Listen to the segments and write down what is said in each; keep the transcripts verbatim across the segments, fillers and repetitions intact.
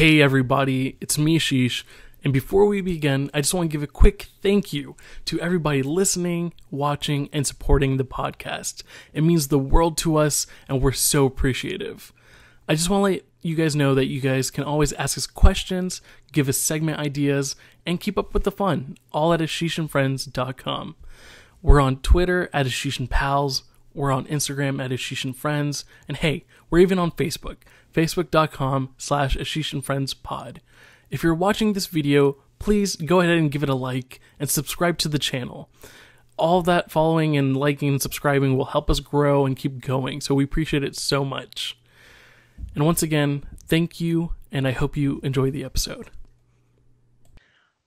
Hey everybody, it's me, Ashish, and before we begin, I just want to give a quick thank you to everybody listening, watching, and supporting the podcast. It means the world to us, and we're so appreciative. I just want to let you guys know that you guys can always ask us questions, give us segment ideas, and keep up with the fun, all at Ashish and Friends dot com. We're on Twitter at Ashish and Pals, we're on Instagram at Ashish and Friends, and hey, we're even on Facebook. facebook dot com slash Ashish and Friends pod. If you're watching this video, please go ahead and give it a like and subscribe to the channel. All that following and liking and subscribing will help us grow and keep going, so we appreciate it so much. And once again, thank you, and I hope you enjoy the episode.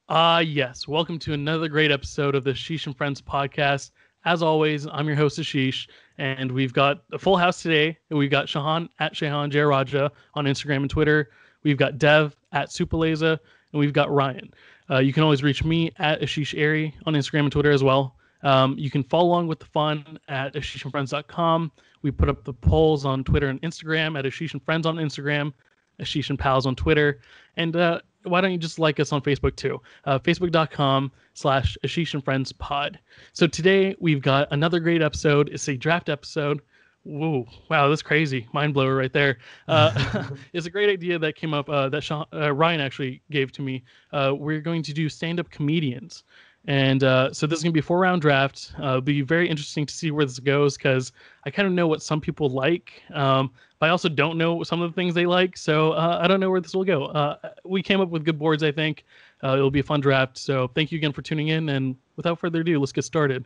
Ah, uh, yes, welcome to another great episode of the Ashish and Friends podcast. As always, I'm your host, Ashish, and we've got a full house today. We've got Shehan at Shehan Jeyarajah on Instagram and Twitter. We've got Dev at Supaleza, and we've got Ryan. Uh, you can always reach me at Ashish Airy on Instagram and Twitter as well. Um, you can follow along with the fun at Ashish and Friends dot com. We put up the polls on Twitter and Instagram at Ashish and Friends on Instagram, Ashish and Pals on Twitter, and uh, why don't you just like us on Facebook too? Uh, facebook dot com slash Ashish and Friends pod. So today we've got another great episode. It's a draft episode. Whoa, wow, that's crazy. Mind blower right there. Uh, it's a great idea that came up uh, that Sean, uh, Ryan actually gave to me. Uh, we're going to do stand-up comedians. And uh, so this is going to be a four-round draft. Uh, it'll be very interesting to see where this goes because I kind of know what some people like, um, but I also don't know some of the things they like. So uh, I don't know where this will go. Uh, we came up with good boards, I think. Uh, it'll be a fun draft. So thank you again for tuning in. And without further ado, let's get started.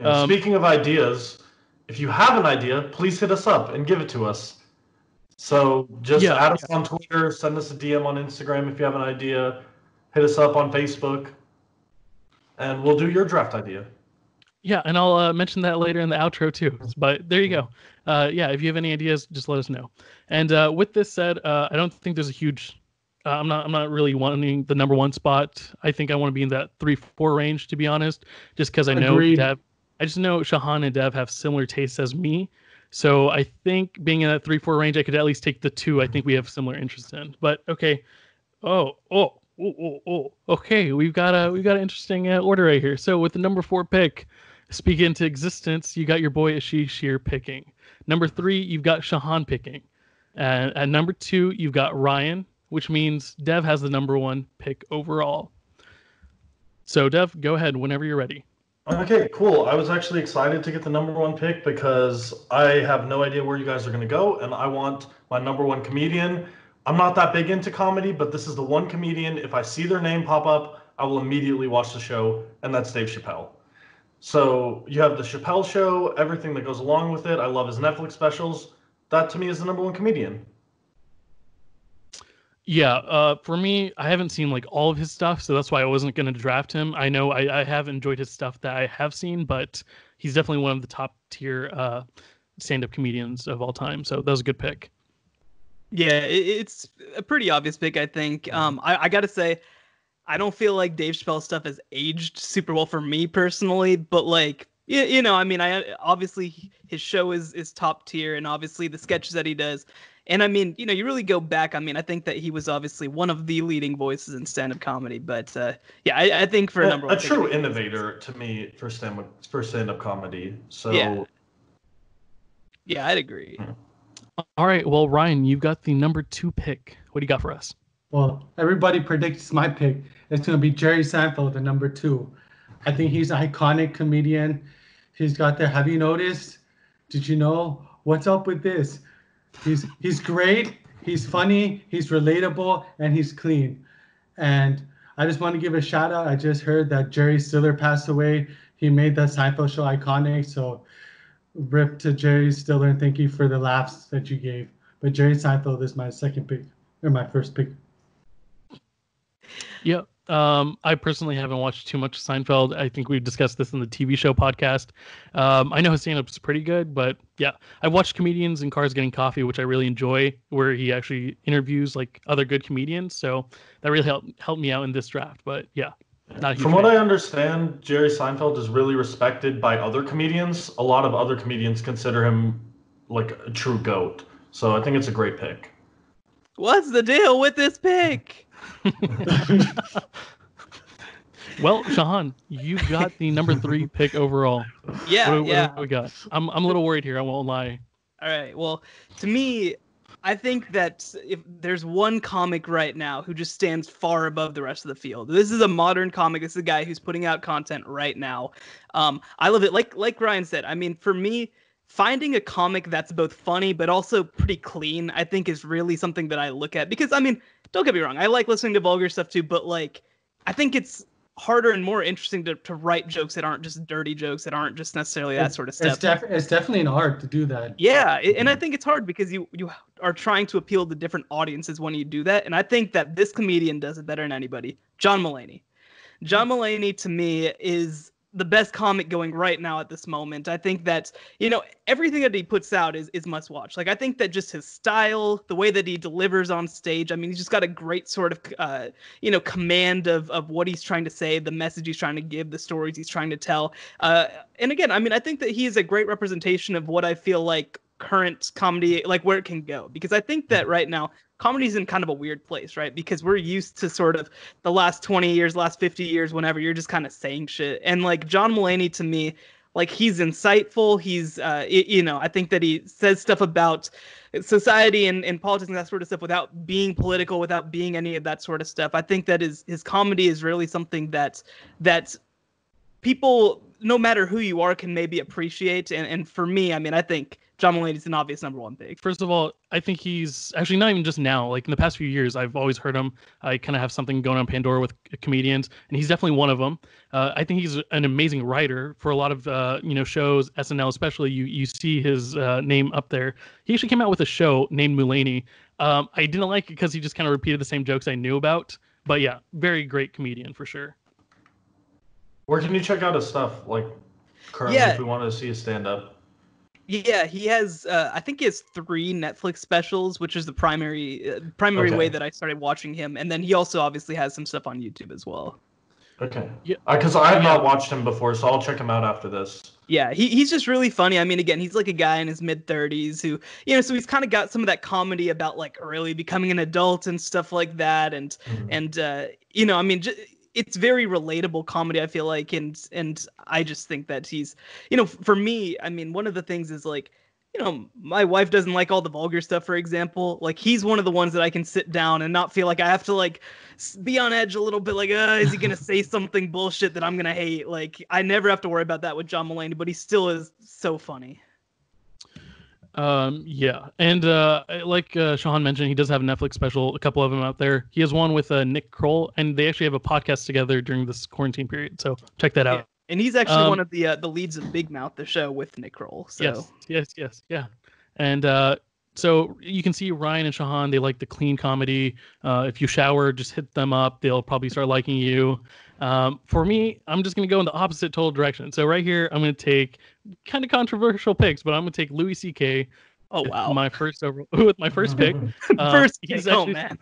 Um, speaking of ideas, if you have an idea, please hit us up and give it to us. So just yeah, add us yeah. on Twitter, send us a D M on Instagram if you have an idea, hit us up on Facebook. And we'll do your draft idea. Yeah, and I'll uh, mention that later in the outro, too. But there you go. Uh, yeah, if you have any ideas, just let us know. And uh, with this said, uh, I don't think there's a huge... Uh, I'm not I'm not really wanting the number one spot. I think I want to be in that three four range, to be honest. Just because I know Dev... I just know Shehan and Dev have similar tastes as me. So I think being in that three four range, I could at least take the two I think we have similar interests in. But, okay. Oh, oh. Oh, oh, oh. Okay, we've got a we've got an interesting uh, order right here. So with the number four pick, speak into existence, you got your boy Ashish here picking. Number three, you've got Shehan picking. And at number two, you've got Ryan, which means Dev has the number one pick overall. So Dev, go ahead whenever you're ready. Okay, cool. I was actually excited to get the number one pick because I have no idea where you guys are going to go, and I want my number one comedian. I'm not that big into comedy, but this is the one comedian, if I see their name pop up, I will immediately watch the show, and that's Dave Chappelle. So you have the Chappelle show, everything that goes along with it. I love his Netflix specials. That, to me, is the number one comedian. Yeah, uh, for me, I haven't seen like all of his stuff, so that's why I wasn't going to draft him. I know I, I have enjoyed his stuff that I have seen, but he's definitely one of the top-tier uh, stand-up comedians of all time, so that was a good pick. Yeah, it's a pretty obvious pick, I think. Um, I, I got to say, I don't feel like Dave Chappelle's stuff has aged super well for me personally, but like, you, you know, I mean, I obviously his show is, is top tier, and obviously the sketches that he does. And I mean, you know, you really go back. I mean, I think that he was obviously one of the leading voices in stand-up comedy, but uh, yeah, I, I think for a number of things. A true innovator to me for stand-up for stand-up comedy. So yeah, yeah I'd agree. Hmm. All right, well, Ryan, you've got the number two pick. What do you got for us? Well, everybody predicts my pick. It's going to be Jerry Seinfeld, the number two. I think he's an iconic comedian. He's got the, have you noticed? Did you know? What's up with this? He's he's great. He's funny. He's relatable. And he's clean. And I just want to give a shout out. I just heard that Jerry Stiller passed away. He made that Seinfeld show iconic, so... Rip to Jerry Stiller, and thank you for the laughs that you gave. But Jerry Seinfeld is my second pick, or my first pick. Yeah, um, I personally haven't watched too much Seinfeld. I think we've discussed this in the T V show podcast. Um, I know his stand-up is pretty good, but yeah, I've watched Comedians in Cars Getting Coffee, which I really enjoy, where he actually interviews like other good comedians. So that really helped helped me out in this draft. But yeah. From what I understand, Jerry Seinfeld is really respected by other comedians. A lot of other comedians consider him like a true GOAT. So I think it's a great pick. what's the deal with this pick? Well, Shehan, you got the number three pick overall. Yeah, what, yeah. What do we got? I'm I'm a little worried here. I won't lie. All right. Well, to me, I think that if there's one comic right now who just stands far above the rest of the field. This is a modern comic. This is a guy who's putting out content right now. Um, I love it. Like like Ryan said, I mean, for me, finding a comic that's both funny but also pretty clean, I think, is really something that I look at. Because, I mean, don't get me wrong, I like listening to vulgar stuff too, but like, I think it's harder and more interesting to, to write jokes that aren't just dirty jokes, that aren't just necessarily that it's, sort of stuff. It's, def- it's definitely hard to do that. Yeah, it, and I think it's hard because you, you are trying to appeal to different audiences when you do that, and I think that this comedian does it better than anybody. John Mulaney. John Mulaney, to me, is the best comic going right now at this moment. I think that, you know, everything that he puts out is is must watch. Like, I think that just his style, the way that he delivers on stage, I mean, he's just got a great sort of, uh, you know, command of, of what he's trying to say, the message he's trying to give, the stories he's trying to tell. Uh, and again, I mean, I think that he is a great representation of what I feel like current comedy, like where it can go. Because I think that right now, comedy's in kind of a weird place, right? Because we're used to sort of the last twenty years, last fifty years, whenever you're just kind of saying shit. And like John Mulaney, to me, like he's insightful. He's, uh, it, you know, I think that he says stuff about society and, and politics and that sort of stuff without being political, without being any of that sort of stuff. I think that his, his comedy is really something that, that people, no matter who you are, can maybe appreciate. And, and for me, I mean, I think John Mulaney's an obvious number one pick. First of all, I think he's actually not even just now. Like in the past few years, I've always heard him. I kind of have something going on Pandora with comedians, and he's definitely one of them. Uh, I think he's an amazing writer for a lot of uh, you know shows, S N L especially. You you see his uh, name up there. He actually came out with a show named Mulaney. Um, I didn't like it because he just kind of repeated the same jokes I knew about. But yeah, very great comedian for sure. Where can you check out his stuff? Like currently, yeah. If we wanted to see his stand up. Yeah, he has, uh, I think he has three Netflix specials, which is the primary uh, primary okay. way that I started watching him. And then he also obviously has some stuff on YouTube as well. Okay. Yeah, because I have not watched him before, so I'll check him out after this. Yeah, he he's just really funny. I mean, again, he's like a guy in his mid-thirties who, you know, so he's kind of got some of that comedy about like really becoming an adult and stuff like that. And, mm-hmm. and uh, you know, I mean, j- it's very relatable comedy, I feel like, and and I just think that he's, you know, for me, I mean, one of the things is like, you know, my wife doesn't like all the vulgar stuff, for example. Like, he's one of the ones that I can sit down and not feel like I have to like be on edge a little bit, like, uh, is he gonna say something bullshit that I'm gonna hate? Like, I never have to worry about that with John Mulaney, but he still is so funny. Um, yeah, and uh, like uh, Shehan mentioned, he does have a Netflix special, a couple of them out there. He has one with uh, Nick Kroll, and they actually have a podcast together during this quarantine period, so check that out. Yeah. And he's actually um, one of the uh, the leads of Big Mouth, the show with Nick Kroll. So. Yes, yes, yes, yeah. And uh, so you can see Ryan and Shehan, they like the clean comedy. Uh, if you shower, just hit them up. They'll probably start liking you. Um, for me, I'm just going to go in the opposite total direction. So right here, I'm going to take kind of controversial picks, but I'm going to take Louis C K. Oh, wow. My first over with my first pick. Uh, first he's pick, actually, oh, man.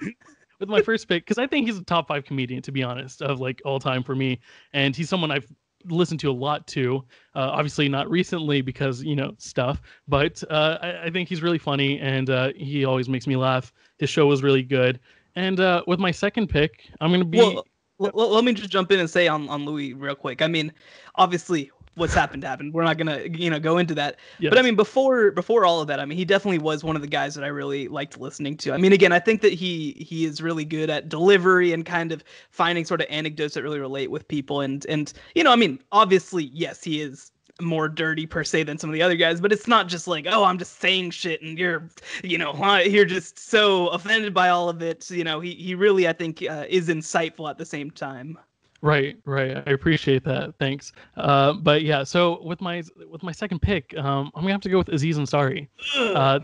With my first pick, because I think he's a top five comedian, to be honest, of like all time for me. And he's someone I've listened to a lot to. Uh, obviously not recently because, you know, stuff. But uh, I, I think he's really funny, and uh, he always makes me laugh. His show was really good. And uh, with my second pick, I'm going to be... Well, let me just jump in and say on, on Louis real quick. I mean, obviously, what's happened happened. We're not gonna, you know, go into that. Yes. But I mean, before before all of that, I mean, he definitely was one of the guys that I really liked listening to. I mean, again, I think that he he is really good at delivery and kind of finding sort of anecdotes that really relate with people. And and you know, I mean, obviously, yes, he is more dirty per se than some of the other guys, but it's not just like, oh, I'm just saying shit and you're, you know, you're just so offended by all of it. So, you know, he, he really, I think, uh, is insightful at the same time. Right, right. I appreciate that. Thanks. Uh, but yeah, so with my with my second pick, um, I'm gonna have to go with Aziz Ansari. Uh,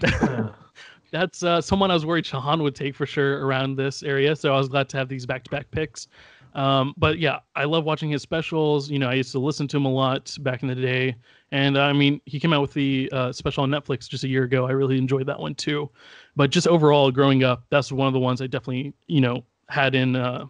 that's uh, someone I was worried Shehan would take for sure around this area, so I was glad to have these back-to-back picks. Um, but yeah, I love watching his specials. You know, I used to listen to him a lot back in the day. And I mean, he came out with the uh, special on Netflix just a year ago. I really enjoyed that one too. But just overall, growing up, that's one of the ones I definitely, you know, had in uh,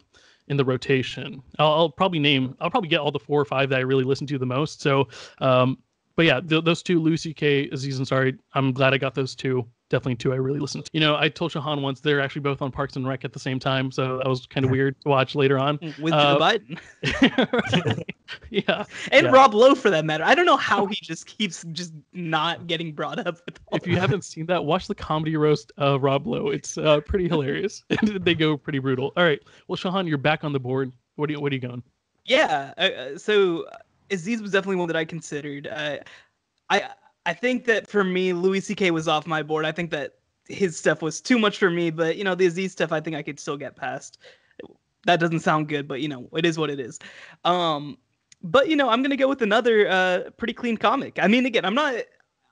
in the rotation. I'll, I'll probably name, I'll probably get all the four or five that I really listened to the most. So, um, but yeah, th- those two, Louis C K, Aziz Ansari, I'm glad I got those two. definitely two I really listen to. You know, I told Shehan once they're actually both on Parks and Rec at the same time, so that was kind of weird to watch later on. With uh, Joe Biden. Yeah. And yeah. Rob Lowe, for that matter. I don't know how he just keeps just not getting brought up. With all if you that. haven't seen that, watch the comedy roast of Rob Lowe. It's uh, pretty hilarious. They go pretty brutal. All right. Well, Shehan, you're back on the board. What are you, what are you going? Yeah. Uh, so Aziz was definitely one that I considered. Uh, I... I think that for me, Louis C K was off my board. I think that his stuff was too much for me, but, you know, the Aziz stuff, I think I could still get past. That doesn't sound good, but, you know, it is what it is. Um, but, you know, I'm going to go with another uh, pretty clean comic. I mean, again, I'm not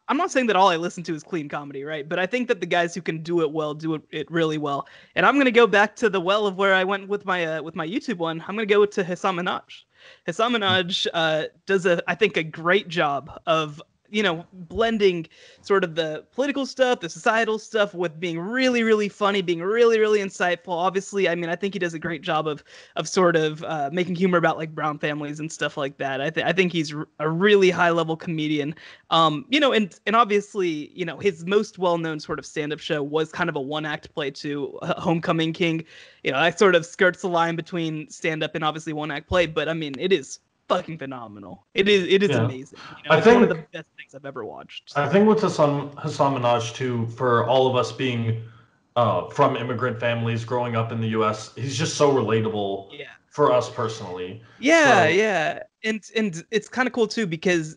I'm not saying that all I listen to is clean comedy, right? But I think that the guys who can do it well do it, it really well. And I'm going to go back to the well of where I went with my uh, with my YouTube one. I'm going to go to Hasan Minhaj. Hasan Minhaj uh, does, a, I think, a great job of, you know, blending sort of the political stuff, the societal stuff with being really, really funny, being really, really insightful. Obviously, I mean, I think he does a great job of of sort of uh, making humor about like brown families and stuff like that. I, th- I think he's r- a really high level comedian, um, you know, and, and obviously, you know, his most well-known sort of stand-up show was kind of a one-act play to uh, Homecoming King. You know, that sort of skirts the line between stand-up and obviously one-act play. But I mean, it is fucking phenomenal. It is it is yeah. amazing. You know, I it's think one of the best things I've ever watched. So. I think with Hasan Hasan Minhaj too, for all of us being uh, from immigrant families growing up in the U S, he's just so relatable yeah. for us personally. Yeah, so. yeah. And and it's kind of cool too because,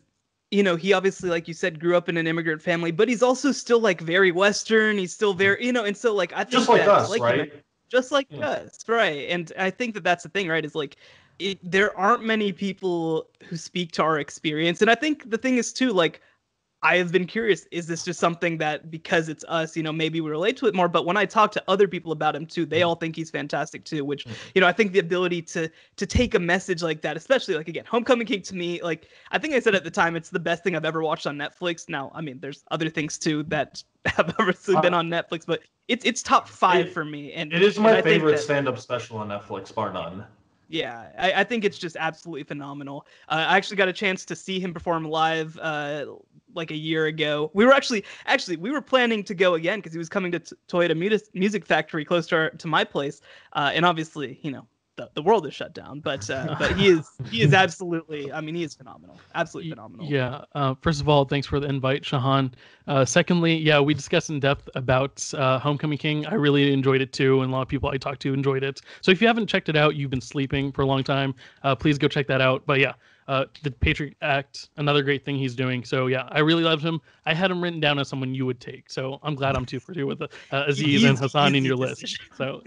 you know, he obviously, like you said, grew up in an immigrant family, but he's also still like very Western. He's still very, you know, and so like I think just like that, us, like right? Him, just like yeah. us, right? And I think that that's the thing, right? Is like It, there aren't many people who speak to our experience. And I think the thing is, too, like, I have been curious, is this just something that because it's us, you know, maybe we relate to it more. But when I talk to other people about him, too, they all think he's fantastic, too, which, you know, I think the ability to to take a message like that, especially like, again, Homecoming King to me, like I think I said at the time, it's the best thing I've ever watched on Netflix. Now, I mean, there's other things, too, that have obviously been on Netflix, but it's it's top five it, for me. And it is my favorite that, stand-up special on Netflix, bar none. Yeah, I, I think it's just absolutely phenomenal. Uh, I actually got a chance to see him perform live uh, like a year ago. We were actually, actually, we were planning to go again because he was coming to t- Toyota Mutis- Music Factory close to, our, to my place. Uh, and obviously, you know, the, the world is shut down. But uh, but he is he is absolutely, I mean, he is phenomenal. Absolutely phenomenal. Yeah. Uh, first of all, thanks for the invite, Shehan. Uh, secondly, yeah, we discussed in depth about uh, Homecoming King. I really enjoyed it too, and a lot of people I talked to enjoyed it. So if you haven't checked it out, you've been sleeping for a long time. Uh, please go check that out. But yeah, uh, The Patriot Act, another great thing he's doing. So yeah, I really loved him. I had him written down as someone you would take. So I'm glad I'm two for two with uh, Aziz and Hasan in your list. So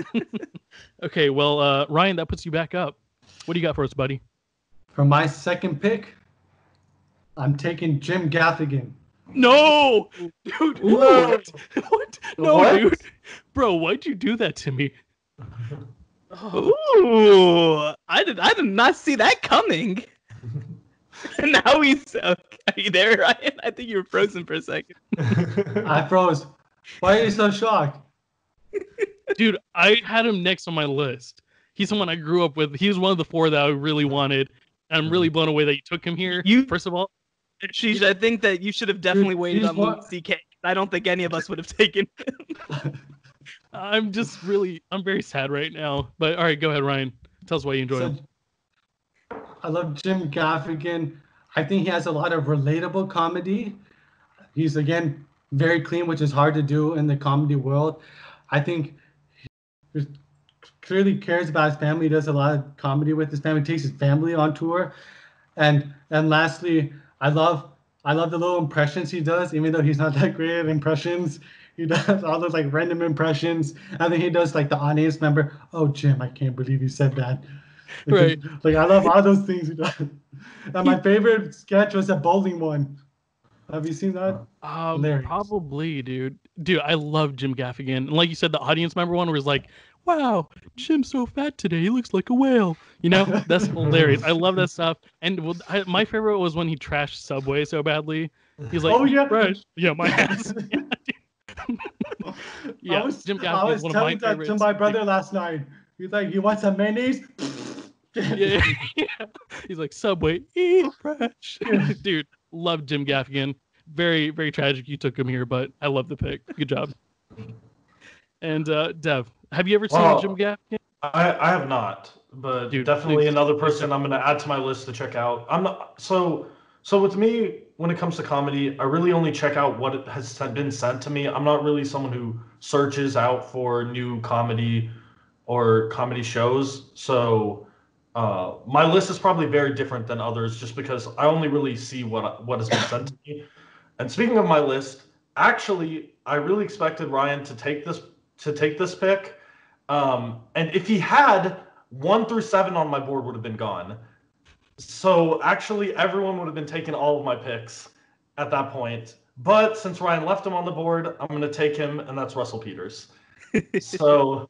okay, well, uh, Ryan, that puts you back up. What do you got for us, buddy? For my second pick, I'm taking Jim Gaffigan. No, dude, Ooh. what? what? No, what? dude, bro, why'd you do that to me? Oh, I did. I did not see that coming. And now he's. Okay. Are you there, Ryan? I think you were frozen for a second. I froze. Why are you so shocked, dude? I had him next on my list. He's someone I grew up with. He was one of the four that I really wanted. I'm really blown away that you took him here. You first of all. Sheesh, I think that you should have definitely waited on Louis C K. I don't think any of us would have taken him. I'm just really, I'm very sad right now. But all right, go ahead, Ryan. Tell us why you enjoy so, him. I love Jim Gaffigan. I think he has a lot of relatable comedy. He's, again, very clean, which is hard to do in the comedy world. I think he clearly cares about his family. He does a lot of comedy with his family. He takes his family on tour. And and lastly, I love I love the little impressions he does, even though he's not that great at impressions. He does all those like random impressions. I think he does like the audience member. Oh, Jim, I can't believe you said that. Like, right. He, like I love all those things he does. And my favorite sketch was a bowling one. Have you seen that? Um, probably, dude. Dude, I love Jim Gaffigan. And like you said, the audience member one was like, wow, Jim's so fat today. He looks like a whale. You know, that's hilarious. I love that stuff. And well, I, my favorite was when he trashed Subway so badly. He's like, oh, yeah, fresh. yeah, my ass. yeah, I was, Jim Gaffigan I was one telling of my that to my brother last night. He's like, you want some mayonnaise? yeah, yeah. He's like, Subway, eat fresh. Dude, love Jim Gaffigan. very, very tragic you took him here, but I love the pick. Good job. And uh, Dev, have you ever seen well, Jim Gaffigan? I, I have not, but Dude, definitely please. another person I'm going to add to my list to check out. I'm not so so with me when it comes to comedy, I really only check out what has been sent to me. I'm not really someone who searches out for new comedy or comedy shows. So uh, my list is probably very different than others, just because I only really see what what has been sent to me. And speaking of my list, actually, I really expected Ryan to take this to take this pick. Um, and if he had, one through seven on my board would have been gone. So actually, everyone would have been taking all of my picks at that point. But since Ryan left him on the board, I'm going to take him, and that's Russell Peters. So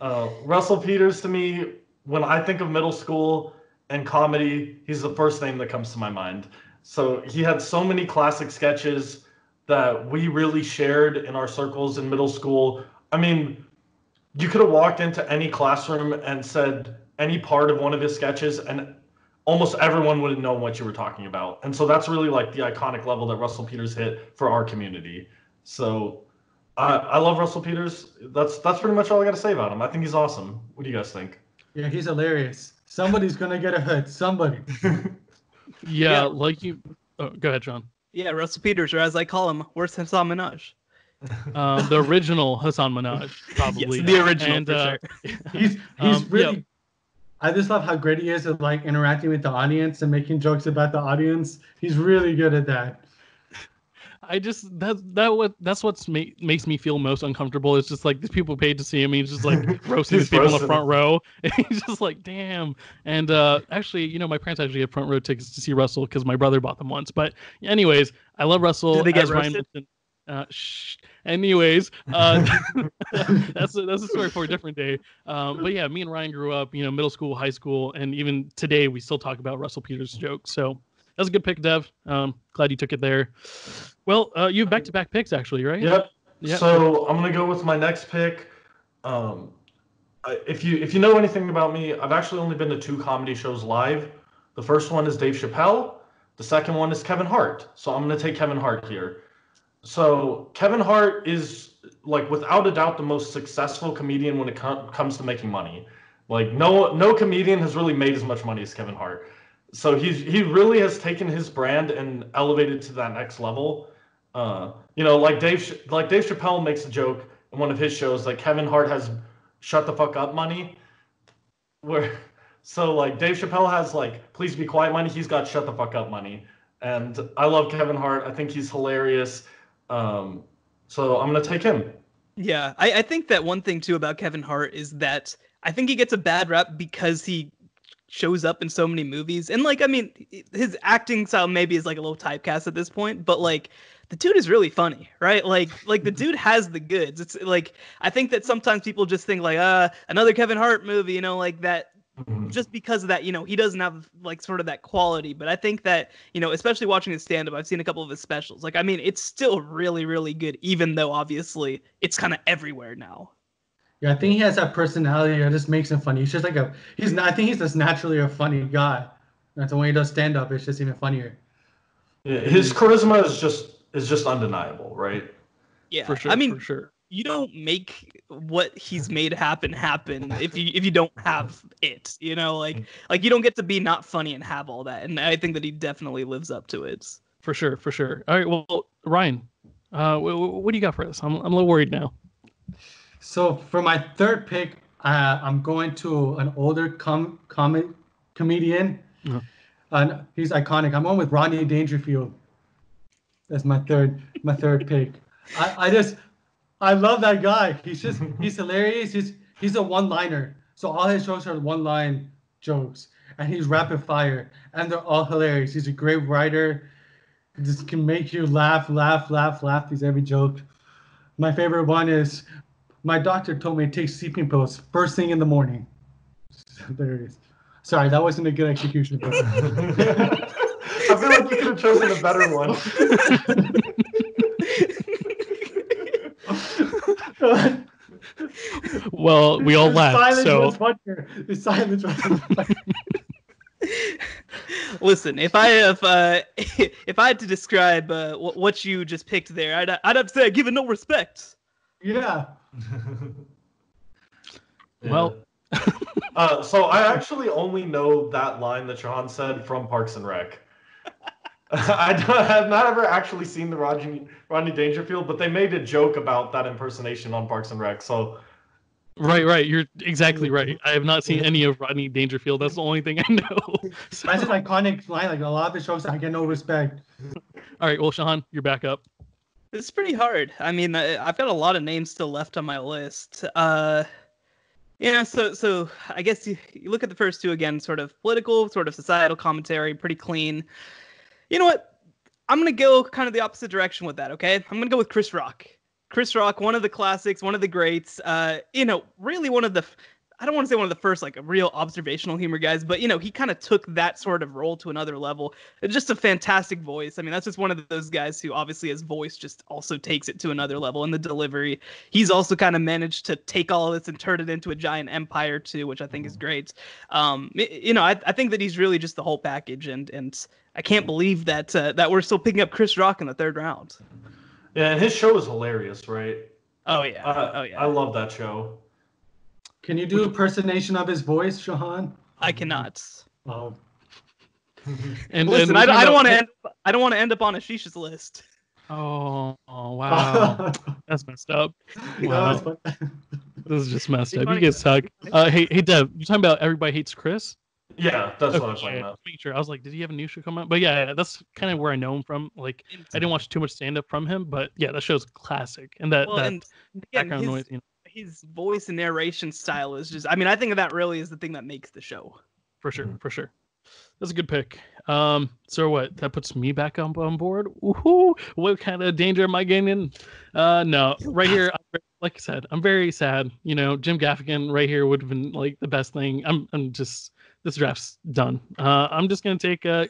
uh, Russell Peters, to me, when I think of middle school and comedy, he's the first name that comes to my mind. So he had so many classic sketches that we really shared in our circles in middle school. I mean, you could have walked into any classroom and said any part of one of his sketches, and almost everyone would have known what you were talking about. And so that's really like the iconic level that Russell Peters hit for our community. So I, I love Russell Peters. That's that's pretty much all I got to say about him. I think he's awesome. What do you guys think? Yeah, he's hilarious. Somebody's going to get a hood. Somebody. yeah, yeah, like you. Oh, go ahead, John. Yeah, Russell Peters, or as I call him, worse than Hasan Minhaj. Um, the original Hasan Minhaj, probably. Yes, the original, and, for uh, sure. He's, he's um, really... Yeah. I just love how great he is at like interacting with the audience and making jokes about the audience. He's really good at that. I just that that what that's what ma- makes me feel most uncomfortable. It's just like these people paid to see him. He's just like roasting these people roasting. in the front row. And he's just like, damn. And uh, actually, you know, my parents actually had front row tickets to see Russell because my brother bought them once. But anyways, I love Russell. Did they get roasted? Uh, shh. Anyways, uh, that's a, that's a story for a different day. Um, but yeah, me and Ryan grew up, you know, middle school, high school, and even today we still talk about Russell Peters' jokes. So that's a good pick, Dev. Um, glad you took it there. Well, uh, you have back-to-back picks, actually, right? Yep. yep. So I'm gonna go with my next pick. Um, if you if you know anything about me, I've actually only been to two comedy shows live. The first one is Dave Chappelle. The second one is Kevin Hart. So I'm gonna take Kevin Hart here. So Kevin Hart is, like, without a doubt, the most successful comedian when it com- comes to making money. Like, no no comedian has really made as much money as Kevin Hart. So he's, he really has taken his brand and elevated to that next level. Uh, you know, like Dave like Dave Chappelle makes a joke in one of his shows that Kevin Hart has shut the fuck up money. Where So, like, Dave Chappelle has, like, please be quiet money. He's got shut the fuck up money. And I love Kevin Hart. I think he's hilarious. Um, so I'm going to take him. Yeah, I, I think that one thing, too, about Kevin Hart is that I think he gets a bad rap because he shows up in so many movies. And, like, I mean, his acting style maybe is, like, a little typecast at this point. But, like, the dude is really funny, right? Like, like the dude has the goods. It's, like, I think that sometimes people just think, like, uh, another Kevin Hart movie, you know, like that. Just because of that, you know, he doesn't have, like, sort of that quality. But I think that, you know, especially watching his stand-up, I've seen a couple of his specials. Like, I mean, it's still really, really good, even though, obviously, it's kind of everywhere now. Yeah, I think he has that personality that just makes him funny. He's just like a... He's not. I think he's just naturally a funny guy. That's the way he does stand-up. It's just even funnier. Yeah, his charisma is just is just undeniable, right? Yeah, for sure, I mean, for sure. You don't make what he's made happen happen if you if you don't have it, you know, like like you don't get to be not funny and have all that. And I think that he definitely lives up to it. For sure, for sure. All right, well, Ryan, uh, what, what do you got for us? I'm I'm a little worried now. So for my third pick, uh, I'm going to an older com comic comedian, and mm-hmm. uh, he's iconic. I'm on with Rodney Dangerfield. That's my third my third pick. I, I just. I love that guy. He's just, he's hilarious. He's he's a one-liner. So all his jokes are one-line jokes. And he's rapid fire. And they're all hilarious. He's a great writer. He just can make you laugh, laugh, laugh, laugh. He's every joke. My favorite one is, my doctor told me to take sleeping pills first thing in the morning. Hilarious. Sorry, that wasn't a good execution. But... I feel like you could have chosen a better one. Well, we all laughed. So, the silence was funnier. Listen, if I if uh, if I had to describe uh, what you just picked there, I'd I'd have to say I give it no respect. Yeah. Yeah. Well, uh, so I actually only know that line that Shehan said from Parks and Rec. I have not ever actually seen the Rodney, Rodney Dangerfield, but they made a joke about that impersonation on Parks and Rec. So, right, right, you're exactly right. I have not seen any of Rodney Dangerfield. That's the only thing I know. So. That's an iconic line. Like a lot of the shows, I get no respect. All right, well, Shehan, you're back up. This is pretty hard. I mean, I've got a lot of names still left on my list. Uh, yeah, so so I guess you, you look at the first two again, sort of political, sort of societal commentary, pretty clean. You know what? I'm going to go kind of the opposite direction with that, okay? I'm going to go with Chris Rock. Chris Rock, one of the classics, one of the greats. Uh, you know, really one of the, I don't want to say one of the first, like, real observational humor guys, but, you know, he kind of took that sort of role to another level. It's just a fantastic voice. I mean, that's just one of those guys who obviously his voice just also takes it to another level, and the delivery. He's also kind of managed to take all of this and turn it into a giant empire, too, which I think is great. Um, you know, I, I think that he's really just the whole package, and, and, I can't believe that uh, that we're still picking up Chris Rock in the third round. Yeah, and his show is hilarious, right? Oh yeah, uh, oh yeah. I love that show. Can you do impersonation of his voice, Shehan? I cannot. Oh. and listen, and I, I don't want to end. I don't want to end up on Ashish's list. Oh, oh wow, that's messed up. Wow. This is just messed up. You guys suck. Uh, hey, hey, Dev, you talking about Everybody Hates Chris? Yeah, that's okay, what I was talking about. Sure. I was like, did he have a new show come out? But yeah, that's kind of where I know him from. Like, I didn't watch too much stand-up from him, but yeah, that show's classic. And that, well, that and again, background his, noise, you know. His voice and narration style is just, I mean, I think that really is the thing that makes the show. For sure, for sure. That's a good pick. Um, so what? That puts me back up on board? Woohoo! What kind of danger am I getting in? Uh, no, right here, I'm, like I said, I'm very sad. You know, Jim Gaffigan right here would have been like the best thing. I'm, I'm just... This draft's done. Uh, I'm just going to take uh,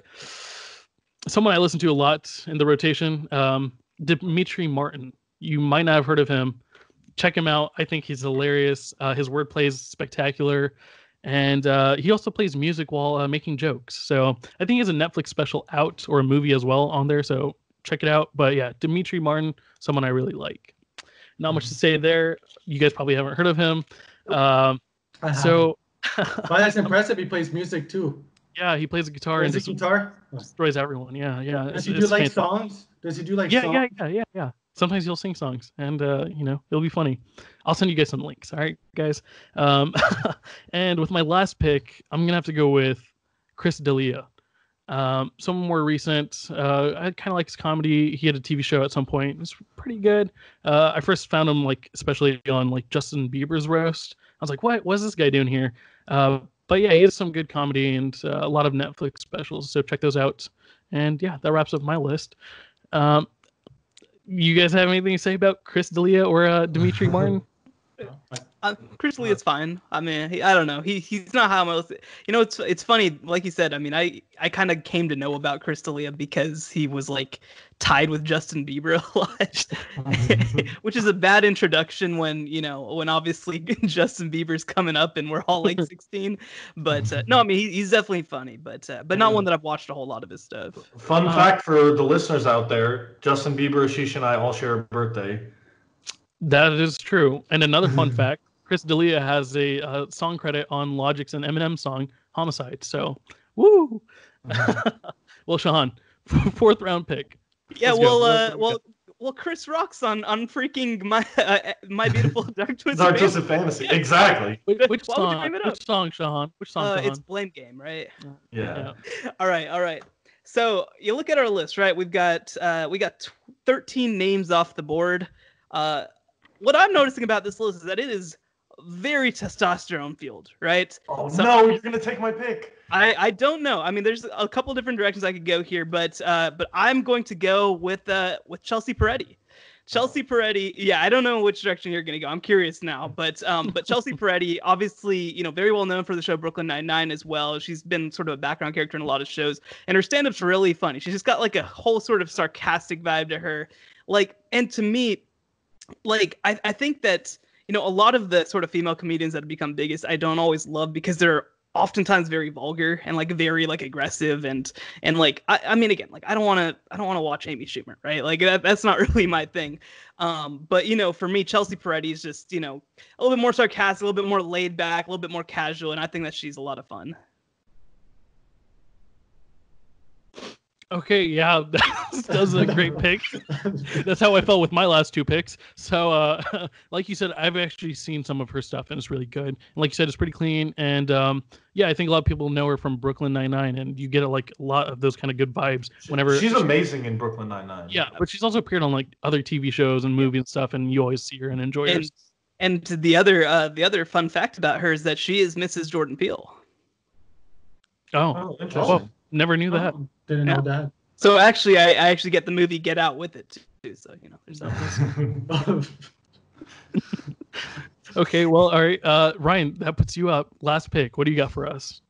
someone I listen to a lot in the rotation, um, Demetri Martin. You might not have heard of him. Check him out. I think he's hilarious. Uh, his wordplay is spectacular. And uh, he also plays music while uh, making jokes. So I think he has a Netflix special out or a movie as well on there. So check it out. But yeah, Demetri Martin, someone I really like. Not much to say there. You guys probably haven't heard of him. Um, uh-huh. So... Well, that's impressive. He plays music too. Yeah, he plays a guitar plays and just guitar? Destroys everyone. Yeah, yeah. Does it's, he do like fantastic. songs? Does he do like yeah, songs? Yeah, yeah, yeah, yeah. Sometimes he'll sing songs, and uh, you know, it'll be funny. I'll send you guys some links. All right, guys. Um, and with my last pick, I'm gonna have to go with Chris D'Elia. Um, someone more recent. Uh, I kind of like his comedy. He had a T V show at some point. It was pretty good. Uh, I first found him like, especially on like Justin Bieber's roast. I was like, what? What is this guy doing here? Uh, but yeah, he has some good comedy and uh, a lot of Netflix specials. So check those out. And yeah, that wraps up my list. Um, you guys have anything to say about Chris D'Elia or uh, Demetri Martin? Uh, Chris Lee is fine. I mean, he, I don't know. He he's not how most. You know, it's it's funny. Like you said, I mean, I, I kind of came to know about Chris D'Elia because he was like tied with Justin Bieber a lot, which is a bad introduction when you know when obviously Justin Bieber's coming up and we're all like sixteen. But uh, no, I mean he, he's definitely funny, but uh, but not one that I've watched a whole lot of his stuff. Fun uh, fact for the listeners out there: Justin Bieber, Ashish, and I all share a birthday. That is true. And another fun fact. Chris D'Elia has a uh, song credit on Logic's and Eminem's song, Homicide. So, woo! Well, Shehan, fourth round pick. Yeah, Let's well, uh, well, well, Chris Rock's on, on freaking my uh, my beautiful Dark Twisted Dark Twisted Fantasy. Fantasy. Exactly. Which, which song? Which song, Shehan? Which song? Uh, Shehan? It's Blame Game, right? Yeah. yeah. All right. All right. So you look at our list, right? We've got uh, we got t- thirteen names off the board. Uh, what I'm noticing about this list is that it is very testosterone field, right? Oh, so, no, you're going to take my pick. I, I don't know. I mean, there's a couple different directions I could go here, but uh, but I'm going to go with uh, with Chelsea Peretti. Chelsea Peretti, yeah, I don't know which direction you're going to go. I'm curious now, but um, but Chelsea Peretti, obviously, you know, very well known for the show Brooklyn Nine-Nine as well. She's been sort of a background character in a lot of shows, and her stand-up's really funny. She's just got like a whole sort of sarcastic vibe to her. Like, and to me, like, I, I think that... You know, a lot of the sort of female comedians that have become biggest, I don't always love because they're oftentimes very vulgar and like very like aggressive and and like I, I mean again like I don't want to I don't want to watch Amy Schumer, right? Like that, that's not really my thing. Um, but you know, for me, Chelsea Peretti is just, you know, a little bit more sarcastic, a little bit more laid back, a little bit more casual, and I think that she's a lot of fun. Okay, yeah, that was a great pick. That's how I felt with my last two picks. So, uh, like you said, I've actually seen some of her stuff, and it's really good. And like you said, it's pretty clean. And um, yeah, I think a lot of people know her from Brooklyn Nine-Nine, and you get like a lot of those kind of good vibes whenever. She's she, amazing in Brooklyn Nine-Nine. Yeah, but she's also appeared on like other T V shows and movies and stuff, and you always see her and enjoy and, her. And the other, uh, the other fun fact about her is that she is Missus Jordan Peele. Oh, oh interesting. Oh, never knew that. Oh. Didn't yeah. know that. So actually, I, I actually get the movie Get Out with it too. So you know, there's that. Okay, well, all right, uh, Ryan, that puts you up. Last pick. What do you got for us?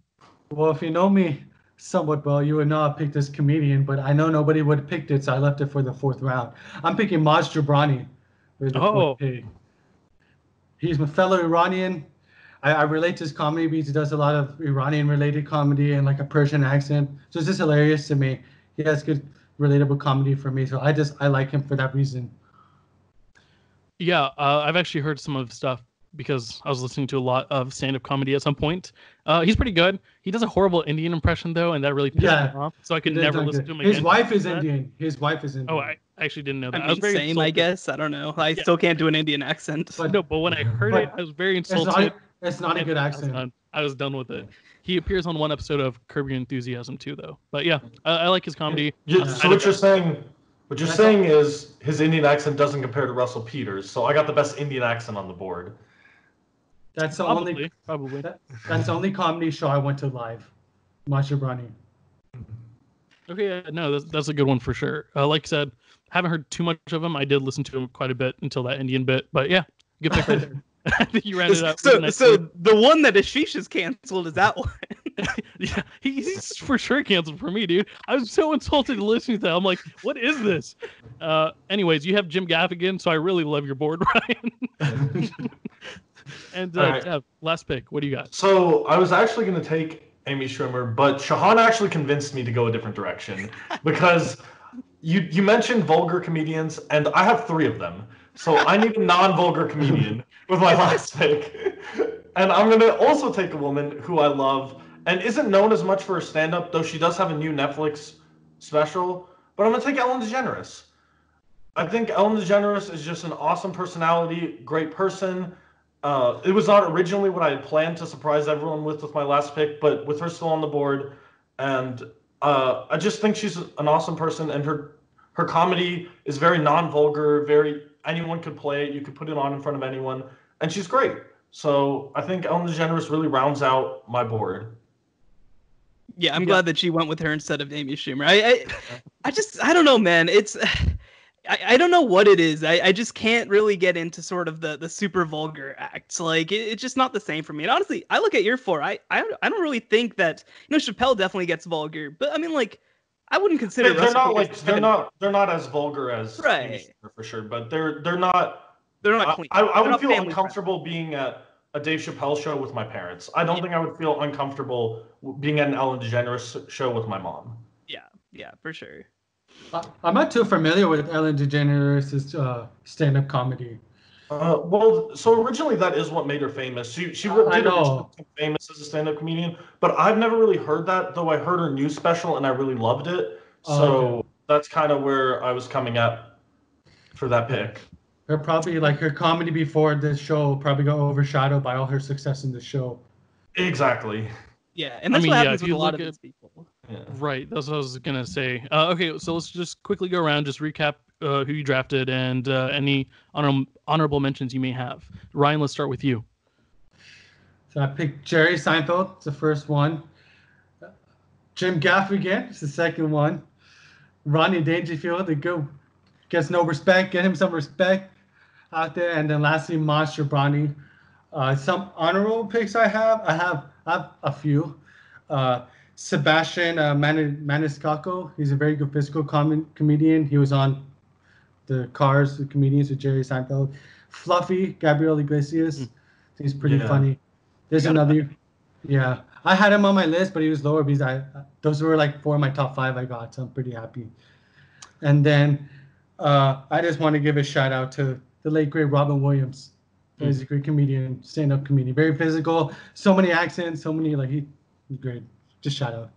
Well, if you know me somewhat well, you would know I picked this comedian, but I know nobody would have picked it, so I left it for the fourth round. I'm picking Maz Jobrani. With the oh. He's my fellow Iranian. I, I relate to his comedy because he does a lot of Iranian-related comedy and like a Persian accent. So it's just hilarious to me. He has good, relatable comedy for me. So I just, I like him for that reason. Yeah, uh, I've actually heard some of stuff because I was listening to a lot of stand-up comedy at some point. Uh, he's pretty good. He does a horrible Indian impression, though, and that really pissed yeah. me off. So I could never like listen it. to him again. His wife is Indian. His wife is Indian. Oh, I actually didn't know that. I'm I was very same, I guess. I don't know. I yeah. still can't do an Indian accent. But, no, but when I heard but, it, I was very insulted. It's not a good accent. I was, I was done with it. He appears on one episode of Curb Your Enthusiasm too, though. But yeah, I, I like his comedy. Yeah, so what you're saying, what you're saying is his Indian accent doesn't compare to Russell Peters. So I got the best Indian accent on the board. That's the probably, only probably. That, that's the only comedy show I went to live. Maz Jobrani. Okay, yeah, no, that's, that's a good one for sure. Uh, like I said, haven't heard too much of him. I did listen to him quite a bit until that Indian bit. But yeah, good pick right there. I think you ran it up. So, the, so the one that Ashish has canceled is that one. Yeah, he's for sure canceled for me, dude. I was so insulted listening to that. I'm like, what is this? Uh, anyways, you have Jim Gaffigan, so I really love your board, Ryan. And uh, right. Dev, last pick. What do you got? So I was actually going to take Amy Schumer, but Shehan actually convinced me to go a different direction because you you mentioned vulgar comedians, and I have three of them. So I need a non-vulgar comedian with my last pick. And I'm going to also take a woman who I love and isn't known as much for her stand-up, though she does have a new Netflix special. But I'm going to take Ellen DeGeneres. I think Ellen DeGeneres is just an awesome personality, great person. Uh, it was not originally what I had planned to surprise everyone with with my last pick, but with her still on the board. And uh, I just think she's an awesome person, and her, her comedy is very non-vulgar, very... anyone could play it. You could put it on in front of anyone. And she's great. So I think Ellen DeGeneres really rounds out my board. Yeah, I'm yeah. glad that she went with her instead of Amy Schumer. I I, I just, I don't know, man. It's... I, I don't know what it is. I, I just can't really get into sort of the, the super vulgar act. Like, it, it's just not the same for me. And honestly, I look at your four. I, I, I don't really think that... You know, Chappelle definitely gets vulgar. But, I mean, like... I wouldn't consider they're, they're not like they're of, not they're not as vulgar as right. for sure, but they're they're not they're not clean. I, I would feel uncomfortable friends. being at a Dave Chappelle show with my parents. I don't yeah. think I would feel uncomfortable being at an Ellen DeGeneres show with my mom. Yeah, yeah, for sure. I, I'm not too familiar with Ellen DeGeneres' uh, stand-up comedy. Uh, well, so originally that is what made her famous. She she really I know. famous as a stand-up comedian, but I've never really heard that, though I heard her new special and I really loved it. So uh, that's kind of where I was coming up for that pick. Her probably like her comedy before this show probably got overshadowed by all her success in the show. Exactly. Yeah, and that's I mean, what happens yeah, with a lot of these people. Yeah. Right, that's what I was gonna say. Uh, okay, so let's just quickly go around, just recap. Uh, who you drafted and uh, any honor- honorable mentions you may have. Ryan, let's start with you. So I picked Jerry Seinfeld. It's the first one. Jim Gaffigan. It's the second one. Rodney Dangerfield. The good gets no respect. Get him some respect out there. And then lastly, Maz Jobrani. Uh, some honorable picks I have. I have, I have a few. Uh, Sebastian uh, Man- Maniscalco. He's a very good physical com- comedian. He was on The Cars, The Comedians with Jerry Seinfeld. Fluffy, Gabriel Iglesias. Mm. He's pretty yeah. funny. There's another. Yeah. I had him on my list, but he was lower because I, those were like four of my top five I got, so I'm pretty happy. And then uh, I just want to give a shout out to the late, great Robin Williams. Mm. He's a great comedian, stand-up comedian, very physical, so many accents, so many, like, he, he's great. Just shout out.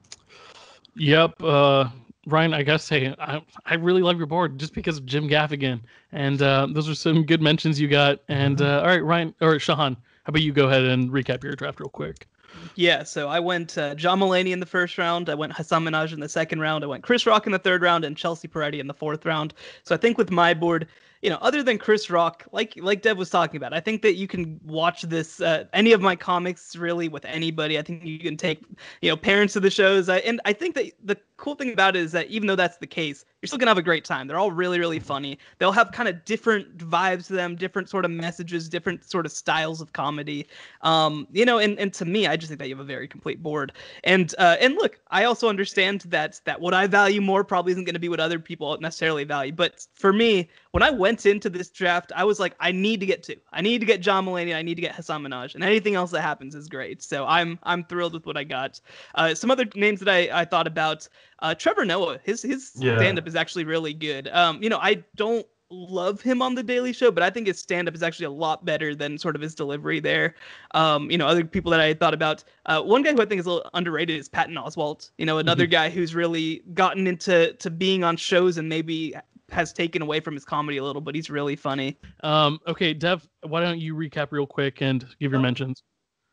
Yep. Uh, Ryan, I guess, hey, I, I really love your board just because of Jim Gaffigan. And uh, those are some good mentions you got. And uh, all right, Ryan, or Shehan, how about you go ahead and recap your draft real quick? Yeah, so I went uh, John Mulaney in the first round. I went Hasan Minhaj in the second round. I went Chris Rock in the third round and Chelsea Peretti in the fourth round. So I think with my board, you know, other than Chris Rock, like like Dev was talking about, I think that you can watch this, uh, any of my comics really with anybody. I think you can take, you know, parents to the shows. I, and I think that the cool thing about it is that even though that's the case, you're still going to have a great time. They're all really, really funny. They'll have kind of different vibes to them, different sort of messages, different sort of styles of comedy. Um, you know, and, and to me, I just think that you have a very complete board. And uh, and look, I also understand that that what I value more probably isn't going to be what other people necessarily value. But for me, when I went into this draft, I was like, I need to get two. I need to get John Mulaney. I need to get Hasan Minhaj, and anything else that happens is great. So I'm I'm thrilled with what I got. Uh, some other names that I, I thought about, uh, Trevor Noah. His his yeah. stand-up is actually really good. Um, you know, I don't love him on The Daily Show, but I think his stand-up is actually a lot better than sort of his delivery there. Um, you know, other people that I thought about, uh, one guy who I think is a little underrated is Patton Oswalt. You know, another mm-hmm. guy who's really gotten into to being on shows and maybe has taken away from his comedy a little, but he's really funny. Um, okay, Dev, why don't you recap real quick and give your mentions?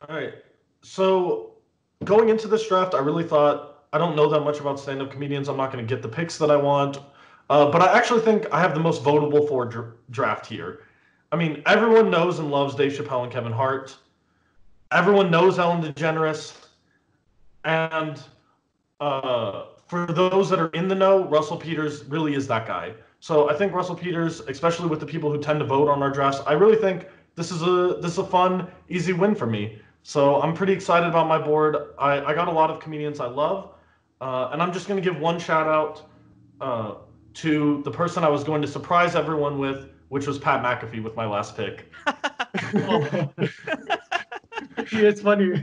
All right. So going into this draft, I really thought, I don't know that much about stand-up comedians. I'm not going to get the picks that I want. Uh, but I actually think I have the most votable for dr- draft here. I mean, everyone knows and loves Dave Chappelle and Kevin Hart. Everyone knows Ellen DeGeneres. And uh, for those that are in the know, Russell Peters really is that guy. So I think Russell Peters, especially with the people who tend to vote on our drafts, I really think this is a this is a fun, easy win for me. So I'm pretty excited about my board. I, I got a lot of comedians I love. Uh, and I'm just going to give one shout out uh, to the person I was going to surprise everyone with, which was Pat McAfee with my last pick. Yeah, it's funny.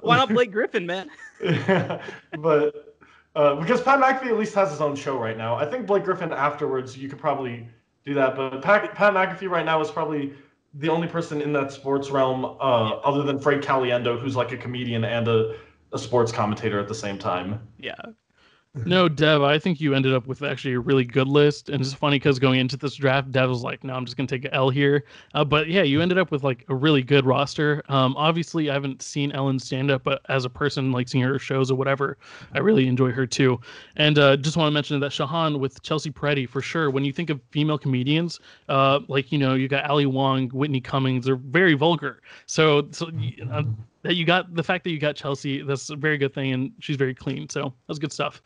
Why not Blake Griffin, man? Yeah, but... Uh, because Pat McAfee at least has his own show right now. I think Blake Griffin afterwards, you could probably do that. But Pat, Pat McAfee right now is probably the only person in that sports realm uh, other than Frank Caliendo, who's like a comedian and a, a sports commentator at the same time. Yeah. No, Dev, I think you ended up with actually a really good list. And it's funny because going into this draft, Dev was like, no, I'm just going to take an L here. Uh, but yeah, you ended up with like a really good roster. Um, obviously, I haven't seen Ellen stand up, but as a person, like seeing her shows or whatever, I really enjoy her too. And uh, just want to mention that Shehan with Chelsea Peretti, for sure, when you think of female comedians, uh, like, you know, you got Ali Wong, Whitney Cummings, they're very vulgar. So, so you know, that you got the fact that you got Chelsea, that's a very good thing, and she's very clean, so that's good stuff.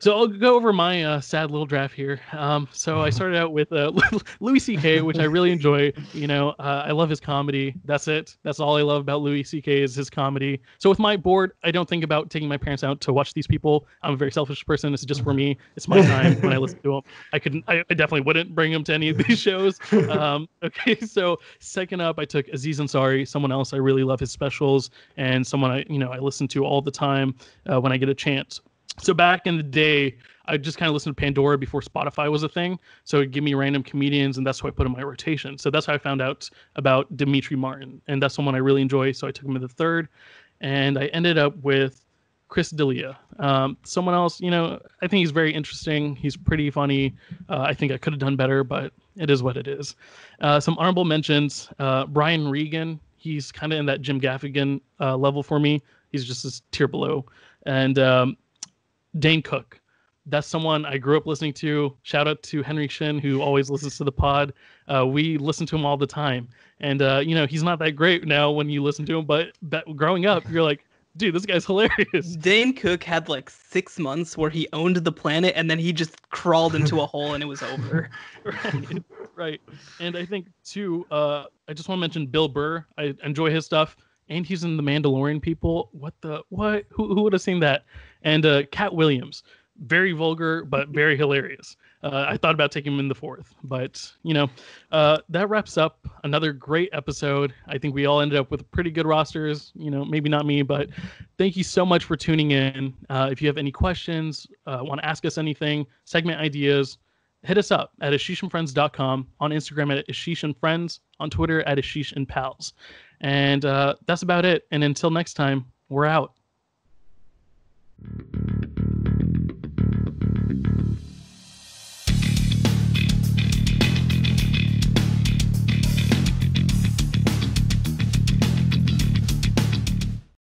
So I'll go over my uh, sad little draft here. Um, so I started out with uh, Louis C K, which I really enjoy. You know, uh, I love his comedy. That's it. That's all I love about Louis C K is his comedy. So with my board, I don't think about taking my parents out to watch these people. I'm a very selfish person. It's just for me. It's my time when I listen to them. I couldn't. I, I definitely wouldn't bring them to any of these shows. Um, okay, so second up, I took Aziz Ansari, someone else I really love his specials, and someone I, you know, I listen to all the time uh, when I get a chance. So back in the day, I just kind of listened to Pandora before Spotify was a thing. So it'd give me random comedians, and that's who I put in my rotation. So that's how I found out about Demetri Martin, and that's someone I really enjoy. So I took him to the third, and I ended up with Chris D'Elia. Um, someone else, you know, I think he's very interesting. He's pretty funny. Uh, I think I could have done better, but it is what it is. Uh, some honorable mentions, uh, Brian Regan. He's kind of in that Jim Gaffigan uh, level for me. He's just this tier below. And um, Dane Cook. That's someone I grew up listening to. Shout out to Henry Shin, who always listens to the pod. Uh, we listen to him all the time. And, uh, you know, he's not that great now when you listen to him, but that, growing up, you're like, dude, this guy's hilarious. Dane Cook had like six months where he owned the planet, and then he just crawled into a hole and it was over. Right. Right. And I think, too, uh, I just want to mention Bill Burr. I enjoy his stuff. And he's in The Mandalorian, people. What the? What? Who, who would have seen that? And uh, Cat Williams. Very vulgar, but very hilarious. Uh, I thought about taking him in the fourth, but you know, uh, that wraps up another great episode. I think we all ended up with pretty good rosters, you know, maybe not me, but thank you so much for tuning in. Uh, if you have any questions, uh, want to ask us anything, segment ideas, hit us up at ashish and friends dot com, on Instagram at ashish and friends, on Twitter at ashish and pals. And uh, that's about it. And until next time, we're out.